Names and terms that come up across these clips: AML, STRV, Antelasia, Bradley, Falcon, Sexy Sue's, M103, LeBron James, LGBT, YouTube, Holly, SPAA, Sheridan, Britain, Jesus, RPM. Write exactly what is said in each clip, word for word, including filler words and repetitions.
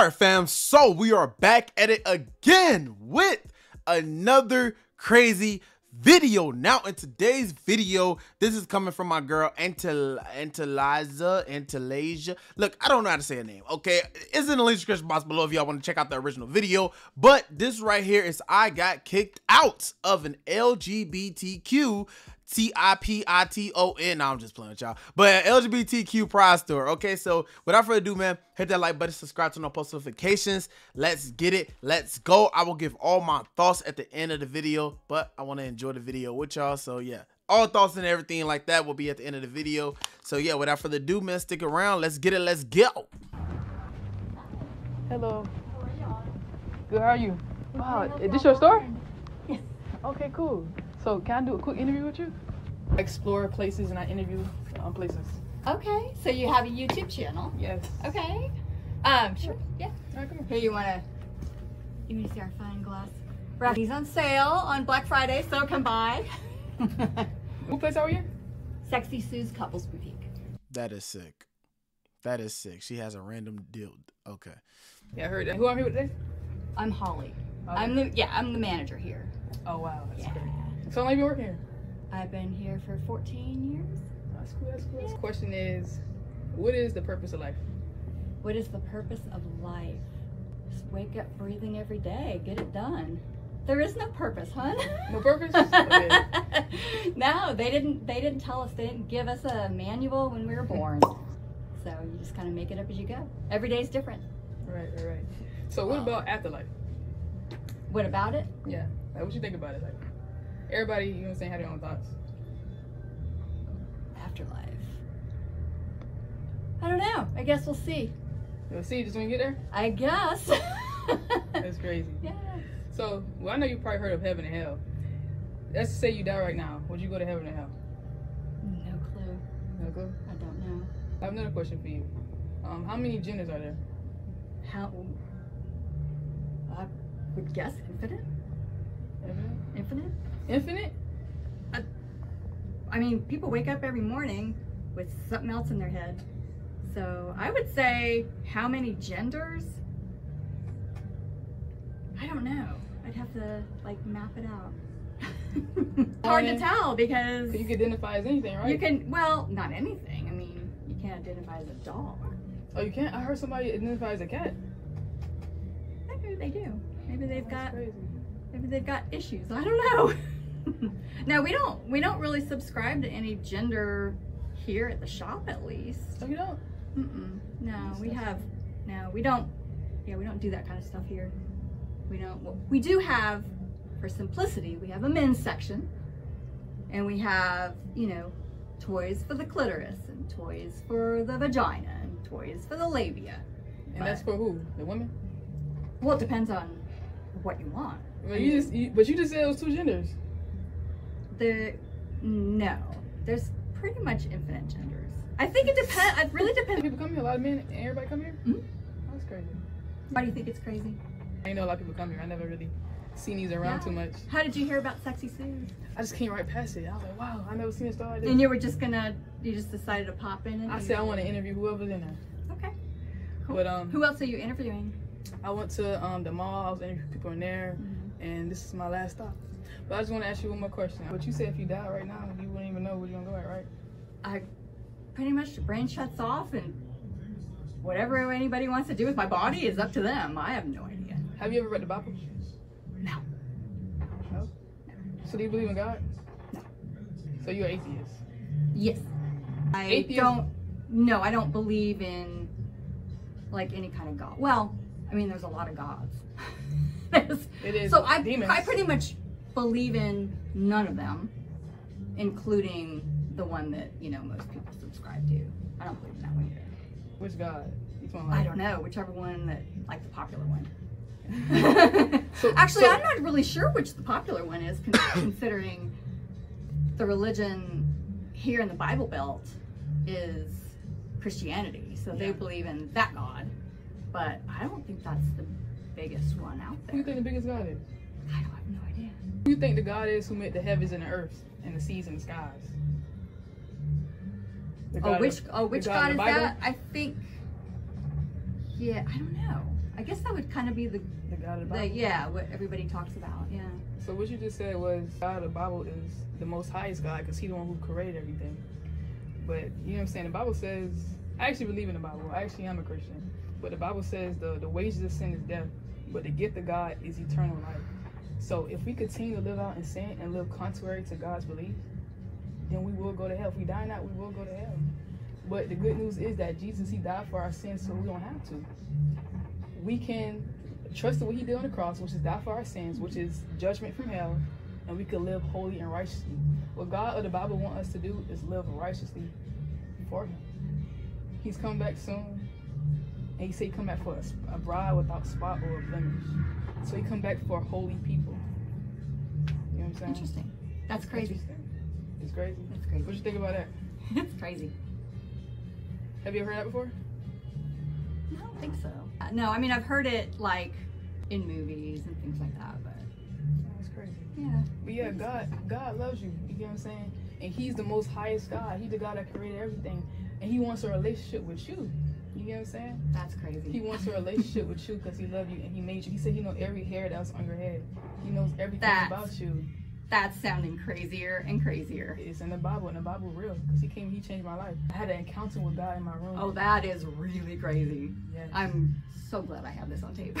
All right, fam, so we are back at it again with another crazy video. Now in today's video, this is coming from my girl Antel Antelasia Antelasia. Look, I don't know how to say her name, okay? It's in the link description box below if y'all want to check out the original video. But this right here is I got kicked out of an L G B T Q T I P I T O N. I'm just playing with y'all. But L G B T Q pride store. Okay, so without further ado, man, hit that like button, subscribe, turn on post notifications. Let's get it. Let's go. I will give all my thoughts at the end of the video, but I want to enjoy the video with y'all. So yeah, all thoughts and everything like that will be at the end of the video. So yeah, without further ado, man, stick around. Let's get it. Let's go. Hello. Good, how are you? Wow, is this your store? Yes. Okay, cool. So, can I do a quick interview with you? Explore places and I interview um, places. Okay, so you have a YouTube channel? Yes. Okay. Um, sure, yeah. All right, come here. Here, you want to, you want to see our fine glass? Right. He's on sale on Black Friday, so come by. What place are you? Sexy Sue's Couples Boutique. That is sick. That is sick. She has a random deal. Okay. Yeah, I heard that. Who are you with this? I'm Holly. Oh. I'm the, yeah, I'm the manager here. Oh, wow. That's yeah. Great. So how long have you been working here? I've been here for fourteen years. That's cool, that's cool. Yeah. The question is, what is the purpose of life? What is the purpose of life? Just wake up breathing every day, get it done. There is no purpose, huh? No purpose? No, they didn't, they didn't tell us, they didn't give us a manual when we were born. So you just kind of make it up as you go. Every day is different. Right, right, right. So what um, about afterlife? What about it? Yeah, like, what you think about it? Like, everybody, you know what I'm saying, had their own thoughts. Afterlife. I don't know. I guess we'll see. We'll see just when you get there? I guess. That's crazy. Yeah. So, well, I know you probably heard of heaven and hell. Let's say you die right now. Would you go to heaven or hell? No clue. No clue? I don't know. I have another question for you. Um, how many genders are there? How? I would guess infinite. Infinite? Infinite? Infinite? I, I mean, people wake up every morning with something else in their head. So I would say, how many genders? I don't know. I'd have to like map it out. Hard to tell because you can identify as anything, right? You can, well, not anything. I mean, you can't identify as a dog. Oh, you can't? I heard somebody identify as a cat. Maybe they do. Maybe they've That's got. Crazy. Maybe they've got issues. I don't know. No, we don't. We don't really subscribe to any gender here at the shop, at least. Oh, you don't? Mm-mm. No, we have. No, we don't. Yeah, we don't do that kind of stuff here. We don't. Well, we do have, for simplicity, we have a men's section, and we have, you know, toys for the clitoris and toys for the vagina and toys for the labia. And but, that's for who? The women? Well, it depends on what you want. Well, you just, you, but you just said it was two genders. The no, there's pretty much infinite genders. I think it depends. It really depends. People come here, a lot of men, and everybody come here. Mm-hmm. Oh, that's crazy. Why do you think it's crazy? I know a lot of people come here. I never really seen these around yeah. too much. How did you hear about Sexy Sue's? I just came right past it. I was like, wow, I never seen a store like this. And you were just gonna, you just decided to pop in. And I said I want to interview whoever's in there. Okay. Cool. But um, who else are you interviewing? I went to um the mall. I was interviewing people in there. Mm-hmm. And this is my last stop. But I just want to ask you one more question. But you said if you die right now, you wouldn't even know where you're going to go at, right? I pretty much, the brain shuts off and whatever anybody wants to do with my body is up to them. I have no idea. Have you ever read the Bible? No. No? So do you believe in God? No. So you're atheist? Yes. I atheist? don't, no, I don't believe in like any kind of God. Well, I mean, there's a lot of gods. It is so I, I pretty much believe in none of them, including the one that, you know, most people subscribe to. I don't believe in that one either. Which God? Which one? I don't know. Whichever one that, like, the popular one. so, Actually, so, I'm not really sure which the popular one is, considering the religion here in the Bible Belt is Christianity. So yeah. They believe in that God, but I don't think that's the biggest one out there. Who do you think the biggest God is? I don't have no idea. Who do you think the God is who made the heavens and the earth and the seas and the skies? The God oh, which, of, oh, which God, God is that? I think, yeah, I don't know. I guess that would kind of be the, the God of the Bible. The, yeah, what everybody talks about. Yeah. So what you just said was God of the Bible is the most highest God because He's the one who created everything. But you know what I'm saying? The Bible says, I actually believe in the Bible. I actually am a Christian. But the Bible says the, the wages of sin is death, but the gift of God is eternal life. So if we continue to live out in sin and live contrary to God's belief, then we will go to hell. If we die not, we will go to hell. But the good news is that Jesus, He died for our sins, so we don't have to. We can trust in what He did on the cross, which is die for our sins, which is judgment from hell, and we can live holy and righteously. What God of the Bible wants us to do is live righteously before Him. He's come back soon, and He said He come back for us, a bride without spot or blemish. So He come back for holy people. You know what I'm saying? Interesting. That's crazy. Interesting. It's crazy. That's crazy. What you think about that? It's crazy. Have you ever heard that before? No, I don't think so. No, I mean, I've heard it like in movies and things like that, but that's crazy. Yeah. But yeah, God, God loves you. You get what I'm saying? And He's the most highest God. He's the God that created everything, and He wants a relationship with you. You get what I'm saying? That's crazy. He wants a relationship with you because He loved you and He made you. He said He knows every hair that's on your head. He knows everything that's... about you. That's sounding crazier and crazier. It's in the Bible, and the Bible real. Because He came, He changed my life. I had an encounter with God in my room. Oh, that is really crazy. Yes. I'm so glad I have this on tape.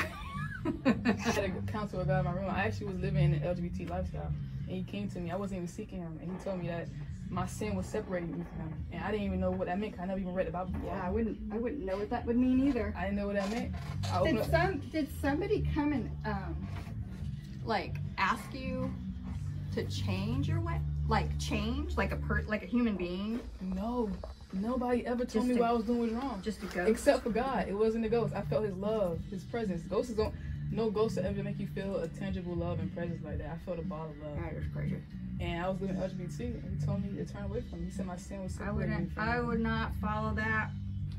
I had an encounter with God in my room. I actually was living an L G B T lifestyle, and He came to me. I wasn't even seeking Him, and He told me that my sin was separating me from Him. And I didn't even know what that meant, because I never even read the Bible before. Yeah, I wouldn't, I wouldn't know what that would mean either. I didn't know what that meant. I did, some, did somebody come and, um, like, ask you to change your way, like change, like a per, like a human being? No, nobody ever told just me to, what I was doing was wrong. Just a ghost, except for God. It wasn't a ghost. I felt His love, His presence. Ghosts don't. No ghosts will ever make you feel a tangible love and presence like that. I felt a ball of love. That was crazy. And I was living L G B T, and He told me to turn away from me. He said my sin was separating me from me. I would not follow that.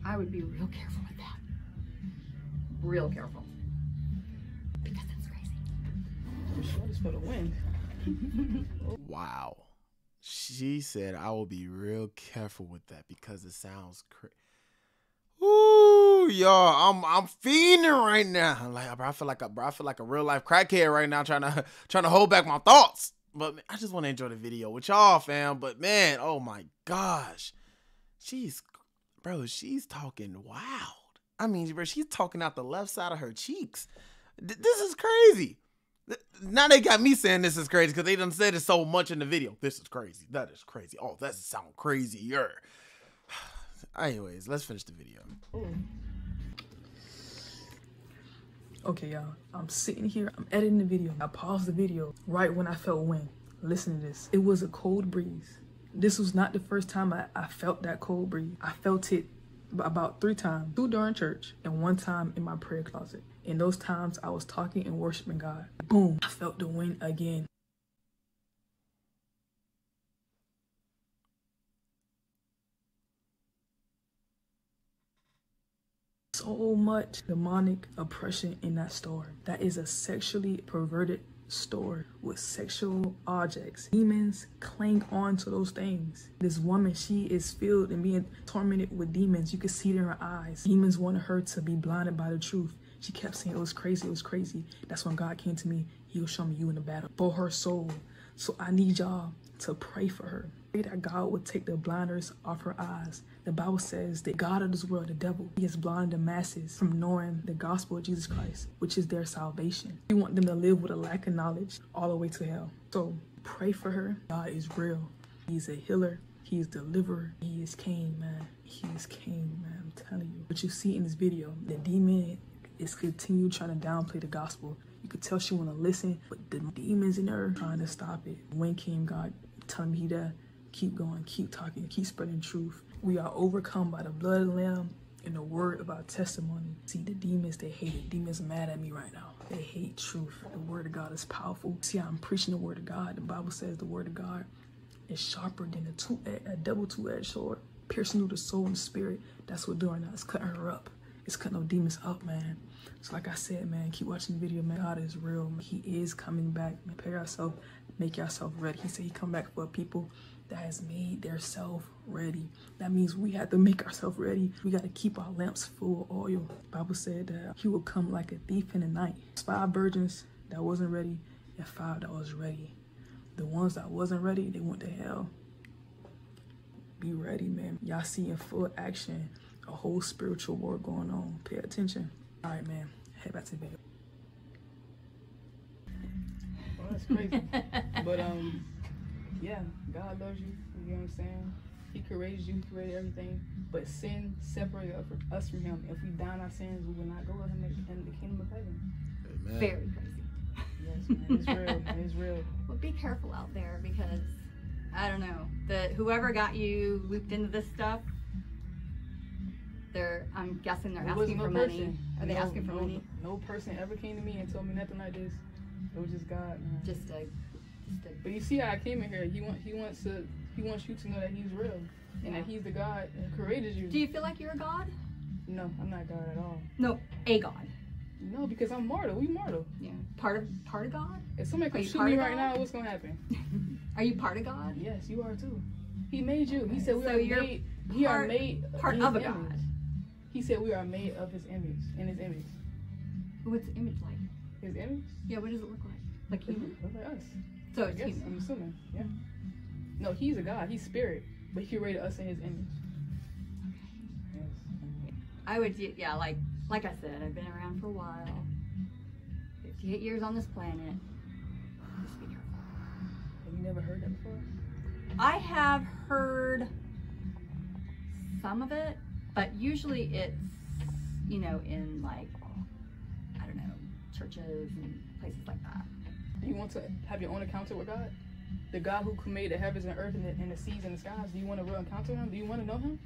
I would be real careful with that. Real careful. Because that's crazy. I'm sure it's for the wind. Wow, she said I will be real careful with that because it sounds crazy. Ooh, y'all, I'm I'm fiending right now. I'm like, bro, I feel like a bro, I feel like a real life crackhead right now, trying to trying to hold back my thoughts. But man, I just want to enjoy the video with y'all, fam. But man, oh my gosh, she's bro, she's talking wild. I mean, bro, she's talking out the left side of her cheeks. D this is crazy. Now they got me saying this is crazy because they done said it so much in the video. This is crazy. That is crazy. Oh, that sound crazier. Anyways, let's finish the video. Ooh. Okay, y'all. I'm sitting here. I'm editing the video. I paused the video right when I felt wind. Listen to this. It was a cold breeze. This was not the first time I, I felt that cold breeze. I felt it about three times. Two during church and one time in my prayer closet. In those times, I was talking and worshiping God. Boom, I felt the wind again. So much demonic oppression in that story. That is a sexually perverted story with sexual objects. Demons cling on to those things. This woman, she is filled and being tormented with demons. You can see it in her eyes. Demons wanted her to be blinded by the truth. She kept saying, it was crazy, it was crazy. That's when God came to me. He'll show me you in the battle for her soul. So I need y'all to pray for her. Pray that God would take the blinders off her eyes. The Bible says the God of this world, the devil, he has blinded the masses from knowing the gospel of Jesus Christ, which is their salvation. We want them to live with a lack of knowledge all the way to hell. So pray for her. God is real. He's a healer. He is deliverer. He is king, man. He is king, man. I'm telling you. What you see in this video, the demon is continue trying to downplay the gospel. You could tell she want to listen, but the demons in her trying to stop it. When came God telling me he that, keep going, keep talking, keep spreading truth. We are overcome by the blood of the Lamb and the word of our testimony. See, the demons, they hate it. Demons mad at me right now. They hate truth. The word of God is powerful. See how I'm preaching the word of God. The Bible says the word of God is sharper than a, two a double two-edged sword, piercing through the soul and the spirit. That's what doing now. It's cutting her up. It's cutting those demons up, man. So like I said, man, keep watching the video, man. God is real. Man. He is coming back. Man. Prepare yourself. Make yourself ready. He said he come back for people that has made their self ready. That means we have to make ourselves ready. We got to keep our lamps full of oil. The Bible said that he will come like a thief in the night. Five virgins that wasn't ready and five that was ready. The ones that wasn't ready, they went to hell. Be ready, man. Y'all see in full action a whole spiritual war going on. Pay attention. All right, man. Head back to the video. Well, that's crazy. But, um, yeah, God loves you. You know what I'm saying? He created you. He created everything. But sin separated us from him. If we die in our sins, we will not go with him in the kingdom of heaven. Amen. Very crazy. Yes, man. It's real. It's real. Well, be careful out there because... I don't know, that whoever got you looped into this stuff, they're, I'm guessing they're asking no for money. Person. Are they no, asking for no, money? No person ever came to me and told me nothing like this. It was just God, man. Just a, just a. But you see how I came in here. He wants, he wants to, he wants you to know that he's real yeah. and that he's the God who created you. Do you feel like you're a God? No, I'm not God at all. No, a God. No, because I'm mortal. We mortal. Yeah. Part of, part of God? If somebody comes shoot me right now, what's going to happen? Are you part of God? Yes, you are too. He made you. Okay. He said we so are made. Part, he are made part of, of a image. God. He said we are made of His image. In His image. What's the image like? His image? Yeah. What does it look like? Like human? It looks like us. So it's yes, human. I'm assuming. Yeah. No, He's a God. He's spirit, but He created us in His image. Okay. Yes. I would. Yeah. Like like I said, I've been around for a while. Fifty-eight years on this planet. You never heard that before? I have heard some of it, but usually it's, you know, in like, I don't know, churches and places like that. Do you want to have your own encounter with God? The God who made the heavens and earth and the, and the seas and the skies, do you want to real encounter him? Do you want to know him?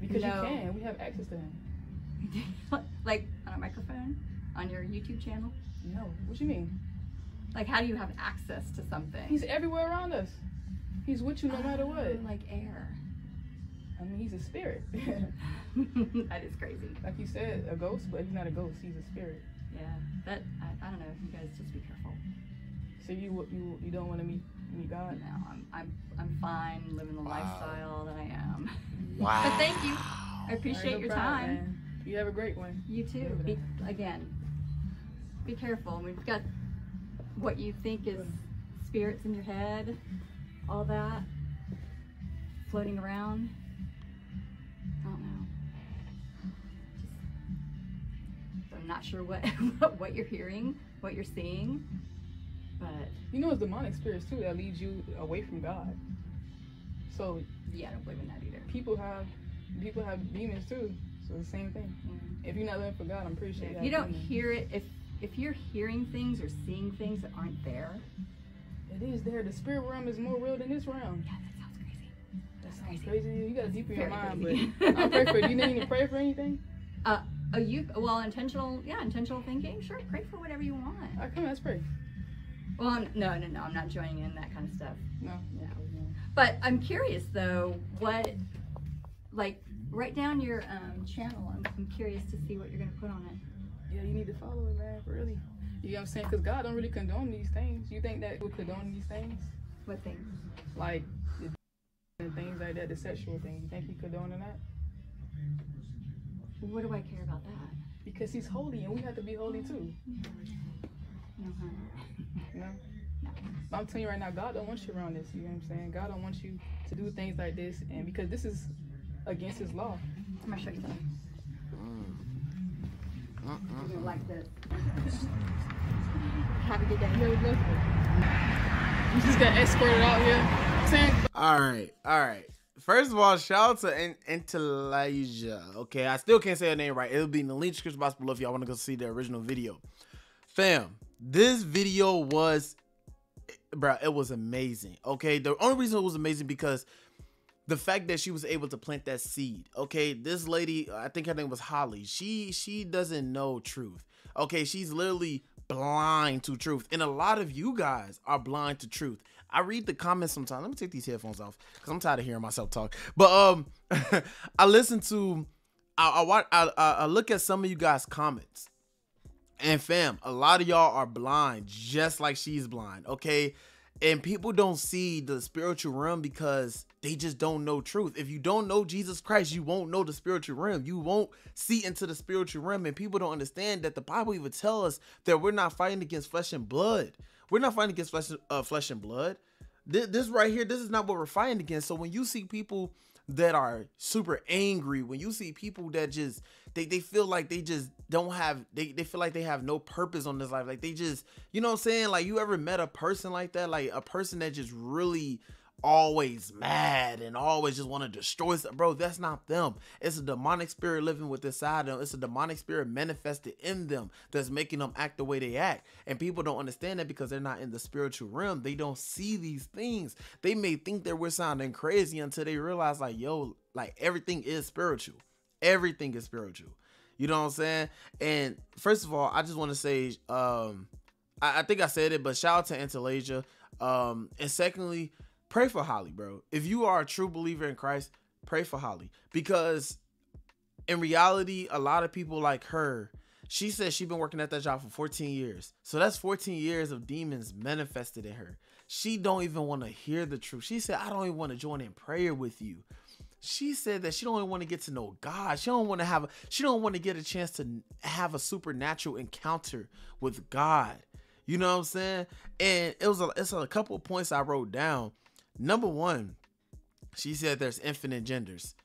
Because no. You can, we have access to him. Like on a microphone? On your YouTube channel? No, what do you mean? Like, how do you have access to something? He's everywhere around us. He's with you no matter what. Like air. I mean, he's a spirit. That is crazy. Like you said, a ghost, but he's not a ghost. He's a spirit. Yeah. That I, I don't know. You guys just be careful. So you you you don't want to meet meet God? No, I'm I'm I'm fine living the wow. lifestyle that I am. Wow. But thank you. I appreciate no your problem, time. Man. You have a great one. You too. Be, again, be careful. We've got. What you think is spirits in your head, all that floating around. I don't know. Just, I'm not sure what what you're hearing, what you're seeing, but you know, it's demonic spirits too that leads you away from God. So yeah, I don't believe in that either. People have people have demons too, so the same thing. Yeah. If you're not living for God, I'm pretty sure yeah, you don't demon. hear it if. If you're hearing things or seeing things that aren't there, it is there. The spirit realm is more real than this realm. Yeah, that sounds crazy. That sounds crazy. crazy. You got to deepen your mind, crazy. But I'll pray for you. You need to pray for anything? Uh, oh, you well intentional, yeah, intentional thinking. Sure, pray for whatever you want. All right, come on, let's pray. Well, I'm, no, no, no, I'm not joining in that kind of stuff. No, no. But I'm curious though, what, like, write down your um, channel. I'm, I'm curious to see what you're gonna put on it. Yeah, you need to follow it, man, really. You know what I'm saying? Because God don't really condone these things. You think that we condone these things? What things? Like, the things like that, the sexual thing. You think he condoning that? What do I care about that? Because he's holy, and we have to be holy, too. Mm-hmm. You know? No. But I'm telling you right now, God don't want you around this. You know what I'm saying? God don't want you to do things like this, and because this is against his law. I'm going to show you something. You like this. Have a good day. You just got escorted out here. All right, all right. First of all, shout out to Antelasia. Okay, I still can't say her name right. It'll be in the link description box below if y'all want to go see the original video. Fam, this video was, bro, it was amazing. Okay, the only reason it was amazing because the fact that she was able to plant that seed. Okay, this lady, I think her name was Holly. She she doesn't know truth. Okay, she's literally blind to truth. And a lot of you guys are blind to truth. I read the comments sometimes. Let me take these headphones off because I'm tired of hearing myself talk. But um, I listen to, I, I, watch, I, I look at some of you guys' comments. And fam, a lot of y'all are blind, just like she's blind. Okay, And people don't see the spiritual realm because they just don't know truth. If you don't know Jesus Christ, you won't know the spiritual realm. You won't see into the spiritual realm. And people don't understand that the Bible even tells us that we're not fighting against flesh and blood. We're not fighting against flesh, uh, flesh and blood. This, this right here, this is not what we're fighting against. So when you see people that are super angry, when you see people that just they they feel like they just don't have they, they feel like they have no purpose on this life, like they just, you know what I'm saying, like, you ever met a person like that, like a person that just really always mad and always just want to destroy stuff? Bro, that's not them. It's a demonic spirit living with inside them. It's a demonic spirit manifested in them that's making them act the way they act. And people don't understand that because they're not in the spiritual realm. They don't see these things. They may think that we're sounding crazy until they realize, like, yo, like, everything is spiritual. Everything is spiritual. You know what I'm saying? And first of all, I just want to say, um, I, I think I said it, but shout out to Antelasia. Um, and secondly, pray for Holly, bro. If you are a true believer in Christ, pray for Holly, because in reality, a lot of people like her, she says she's been working at that job for fourteen years. So that's fourteen years of demons manifested in her. She don't even want to hear the truth. She said, I don't even want to join in prayer with you. She said that she don't even want to get to know God. She don't want to have a, she don't want to get a chance to have a supernatural encounter with God. You know what I'm saying? And it was a, it's a couple of points I wrote down. Number one, she said there's infinite genders.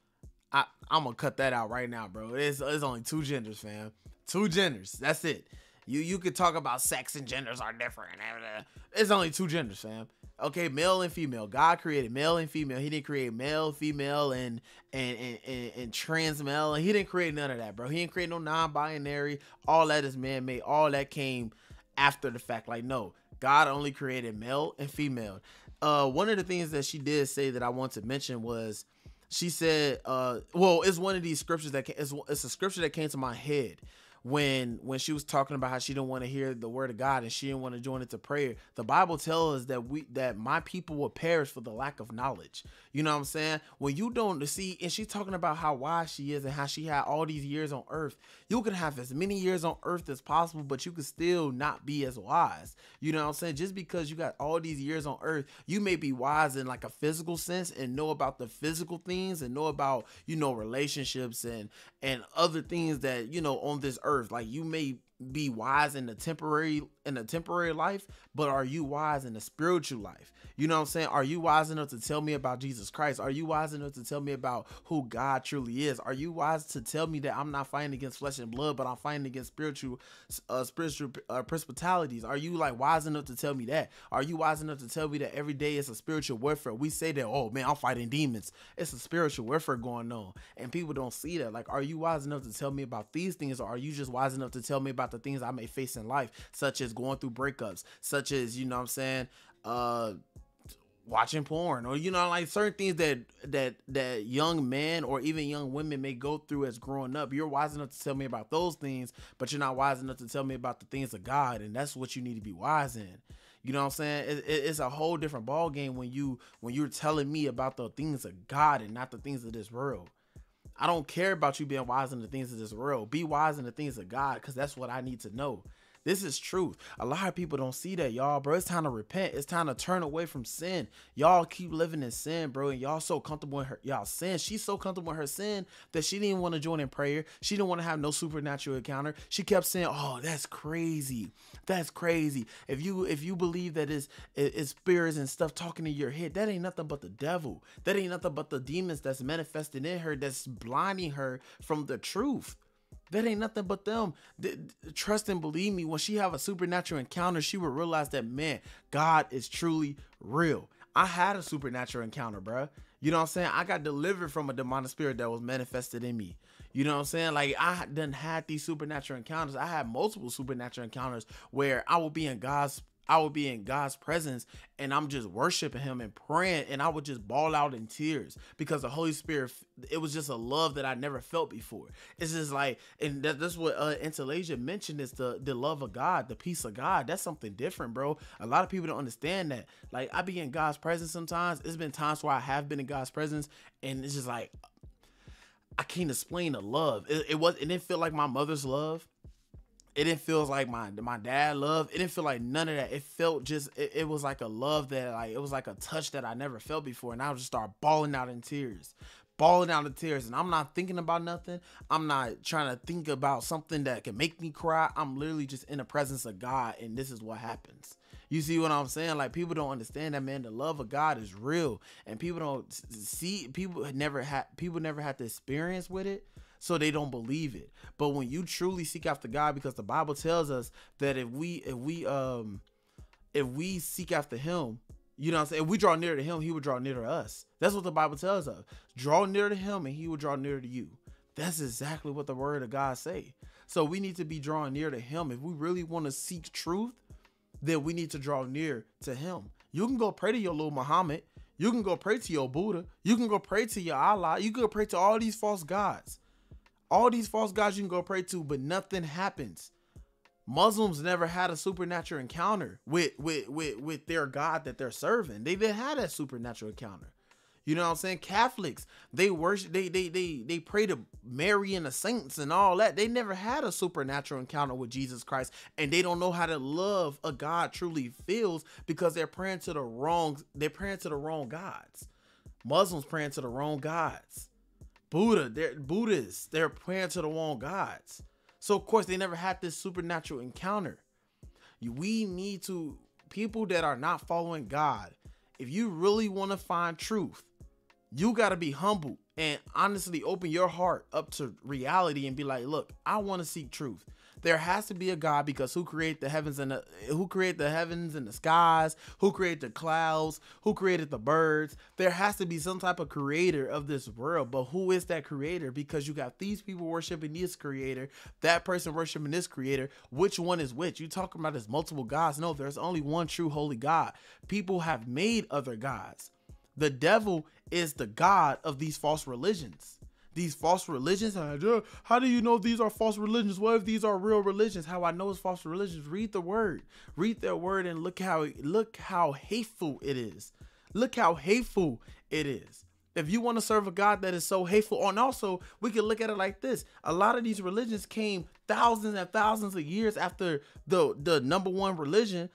I, I'm going to cut that out right now, bro. It's, it's only two genders, fam. Two genders. That's it. You you could talk about sex and genders are different. It's only two genders, fam. Okay, male and female. God created male and female. He didn't create male, female, and and and, and, and trans male. He didn't create none of that, bro. He didn't create no non-binary. All that is man-made. All that came after the fact. Like, no. God only created male and female. Uh, one of the things that she did say that I want to mention was she said, uh, well, it's one of these scriptures that came, it's, it's a scripture that came to my head when, when she was talking about how she didn't want to hear the word of God and she didn't want to join it to prayer. The Bible tells us that we, that my people will perish for the lack of knowledge. You know what I'm saying? When you don't see, and she's talking about how wise she is and how she had all these years on earth. You can have as many years on earth as possible, but you can still not be as wise. You know what I'm saying? Just because you got all these years on earth, you may be wise in like a physical sense and know about the physical things and know about, you know, relationships and, and other things that, you know, on this earth, like you may be wise in the temporary in a temporary life, but are you wise in the spiritual life? You know what I'm saying? Are you wise enough to tell me about Jesus Christ? Are you wise enough to tell me about who God truly is? Are you wise to tell me that I'm not fighting against flesh and blood, but I'm fighting against spiritual uh, spiritual uh, principalities? Are you like wise enough to tell me that? Are you wise enough to tell me that every day is a spiritual warfare? We say that, oh man, I'm fighting demons. It's a spiritual warfare going on, and people don't see that. Like, are you wise enough to tell me about these things, or are you just wise enough to tell me about the things I may face in life, such as going through breakups, such as, you know what I'm saying, uh watching porn, or, you know, like certain things that that that young men or even young women may go through as growing up? You're wise enough to tell me about those things, but you're not wise enough to tell me about the things of God, and that's what you need to be wise in. You know what I'm saying? It, it, it's a whole different ball game when you when you're telling me about the things of God and not the things of this world. I don't care about you being wise in the things of this world. Be wise in the things of God, because that's what I need to know. This is truth. A lot of people don't see that, y'all, bro. It's time to repent. It's time to turn away from sin. Y'all keep living in sin, bro, and y'all so comfortable in her y'all sin. She's so comfortable in her sin that she didn't want to join in prayer. She didn't want to have no supernatural encounter. She kept saying, "Oh, that's crazy. That's crazy. If you if you believe that it's, it's spirits and stuff talking in your head, that ain't nothing but the devil. That ain't nothing but the demons that's manifested in her that's blinding her from the truth." That ain't nothing but them. Trust and believe me, when she have a supernatural encounter, she will realize that, man, God is truly real. I had a supernatural encounter, bro. You know what I'm saying? I got delivered from a demonic spirit that was manifested in me. You know what I'm saying? Like, I done had these supernatural encounters. I had multiple supernatural encounters where I will be in God's I would be in God's presence and I'm just worshiping him and praying, and I would just bawl out in tears because the Holy Spirit, it was just a love that I never felt before. It's just like, and that, that's what uh, Antelasia mentioned, is the, the love of God, the peace of God. That's something different, bro. A lot of people don't understand that. Like, I be in God's presence sometimes. It's been times where I have been in God's presence and it's just like, I can't explain the love. It, it was, it didn't feel like my mother's love. It didn't feel like my my dad loved. It didn't feel like none of that. It felt just, it, it was like a love that, like, it was like a touch that I never felt before. And I would just start bawling out in tears, bawling out in tears. And I'm not thinking about nothing. I'm not trying to think about something that can make me cry. I'm literally just in the presence of God. And this is what happens. You see what I'm saying? Like, people don't understand that, man. The love of God is real. And people don't see, people never had, people never had the experience with it. So they don't believe it. But when you truly seek after God, because the Bible tells us that if we if we um if we seek after him, you know what I'm saying, if we draw near to him, he will draw near to us. That's what the Bible tells us. Draw near to him and he will draw near to you. That's exactly what the word of God say. So we need to be drawing near to him. If we really want to seek truth, then we need to draw near to him. You can go pray to your little Muhammad. You can go pray to your Buddha. You can go pray to your Allah. You can go pray to all these false gods. All these false gods you can go pray to, but nothing happens. Muslims never had a supernatural encounter with, with, with, with their God that they're serving. They didn't have that supernatural encounter. You know what I'm saying? Catholics, they worship, they, they, they, they pray to Mary and the saints and all that. They never had a supernatural encounter with Jesus Christ, and they don't know how to love a God truly feels because they're praying to the wrong, they're praying to the wrong gods. Muslims praying to the wrong gods. Buddha, they're Buddhists, they're praying to the wrong gods. So of course they never had this supernatural encounter. We need to, people that are not following God, if you really want to find truth, you got to be humble and honestly open your heart up to reality and be like, look, I want to seek truth. There has to be a God, because who created the heavens and the, who created the heavens and the skies, who created the clouds, who created the birds. There has to be some type of creator of this world. But who is that creator? Because you got these people worshiping this creator, that person worshiping this creator. Which one is which? You talking about there's multiple gods? No, there's only one true holy God. People have made other gods. The devil is the god of these false religions. These false religions, how do you know these are false religions? What if these are real religions? How I know it's false religions? Read the word, read their word, and look how look how hateful it is. Look how hateful it is. If you want to serve a God that is so hateful, and also we can look at it like this: a lot of these religions came thousands and thousands of years after the the number one religion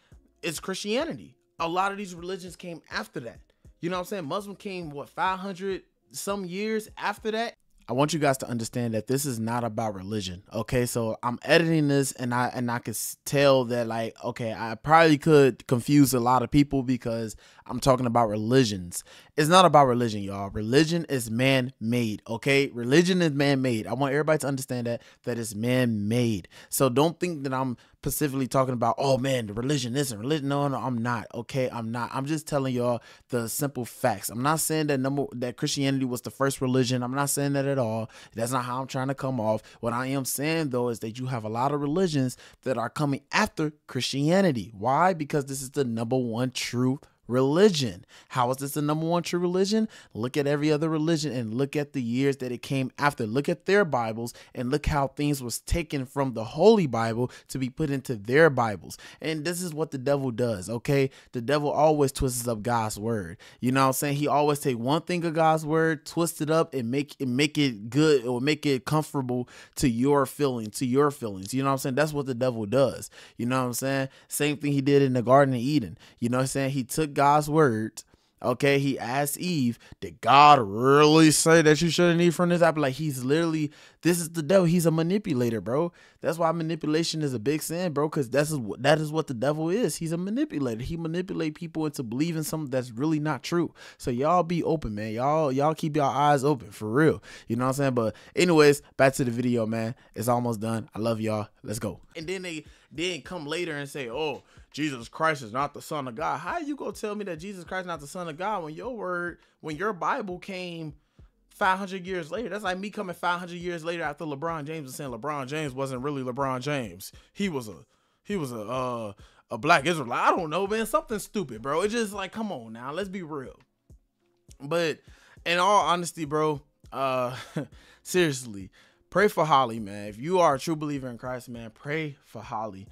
is Christianity. A lot of these religions came after that. You know what I'm saying? Muslim came what five hundred some years after that. I want you guys to understand that this is not about religion. Okay, so I'm editing this, and I and I could tell that, like, okay, I probably could confuse a lot of people because I'm talking about religions. It's not about religion, y'all. Religion is man-made. Okay, religion is man-made. I want everybody to understand that that it's man-made. So don't think that I'm specifically talking about, oh man, the religion isn't religion. No, no, I'm not. Okay, I'm not. I'm just telling y'all the simple facts. I'm not saying that number that Christianity was the first religion. I'm not saying that at all. That's not how I'm trying to come off. What I am saying though is that you have a lot of religions that are coming after Christianity. Why? Because this is the number one true religion. How is this the number one true religion? Look at every other religion and look at the years that it came after. Look at their Bibles and look how things was taken from the Holy Bible to be put into their Bibles. And this is what the devil does. Okay, the devil always twists up God's word. You know what I'm saying? He always take one thing of God's word, twist it up, and make it make it good or make it comfortable to your feeling, to your feelings. You know what I'm saying? That's what the devil does. You know what I'm saying? Same thing he did in the Garden of Eden. You know what I'm saying? He took God's word. Okay, he asked Eve, did God really say that you shouldn't eat from this apple? Like, he's literally, this is the devil. He's a manipulator, bro. That's why manipulation is a big sin, bro, because that's that is what the devil is. He's a manipulator. He manipulate people into believing something that's really not true. So y'all be open, man. Y'all y'all keep your eyes open for real. You know what I'm saying? But anyways, back to the video, man. It's almost done. I love y'all. Let's go. And then they then come later and say, oh, Jesus Christ is not the Son of God. How you gonna tell me that Jesus Christ is not the Son of God when your word, when your Bible came five hundred years later? That's like me coming five hundred years later after LeBron James and saying LeBron James wasn't really LeBron James. He was a, he was a, uh, a black Israelite. I don't know, man. Something stupid, bro. It's just like, come on now, let's be real. But in all honesty, bro, uh, seriously, pray for Holly, man. If you are a true believer in Christ, man, pray for Holly.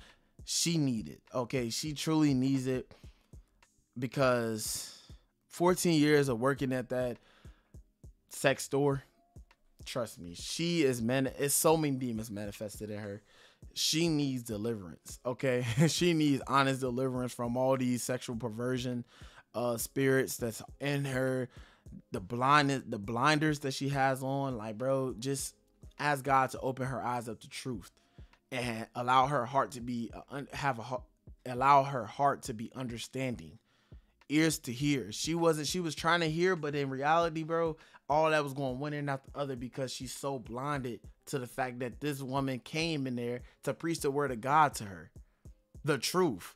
She needs it. Okay, she truly needs it, because fourteen years of working at that sex store, trust me, she is man. It's so many demons manifested in her. she needs deliverance, okay? She needs honest deliverance from all these sexual perversion uh spirits that's in her, the blindness, the blinders that she has on. Like, bro, just ask God to open her eyes up to truth and allow her heart to be uh, have a allow her heart to be understanding, ears to hear. She wasn't, she was trying to hear, but in reality, bro, all that was going one end after the other because she's so blinded to the fact that this woman came in there to preach the word of God to her, the truth.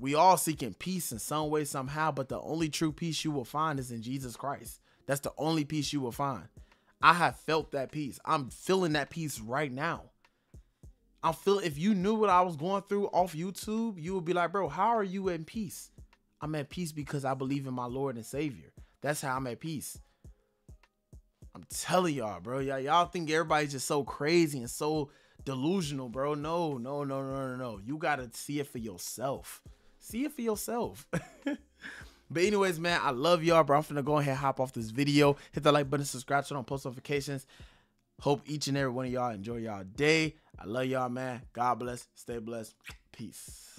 We all seeking peace in some way, somehow, but the only true peace you will find is in Jesus Christ. That's the only peace you will find. I have felt that peace. I'm feeling that peace right now. I feel, if you knew what I was going through off YouTube, you would be like, bro, how are you in peace? I'm at peace because I believe in my Lord and Savior. That's how I'm at peace. I'm telling y'all, bro. Y'all think everybody's just so crazy and so delusional, bro. No, no, no, no, no, no. You got to see it for yourself. See it for yourself. But anyways, man, I love y'all, bro. I'm finna go ahead and hop off this video. Hit the like button, subscribe, turn on post notifications. Hope each and every one of y'all enjoy y'all day. I love y'all, man. God bless. Stay blessed. Peace.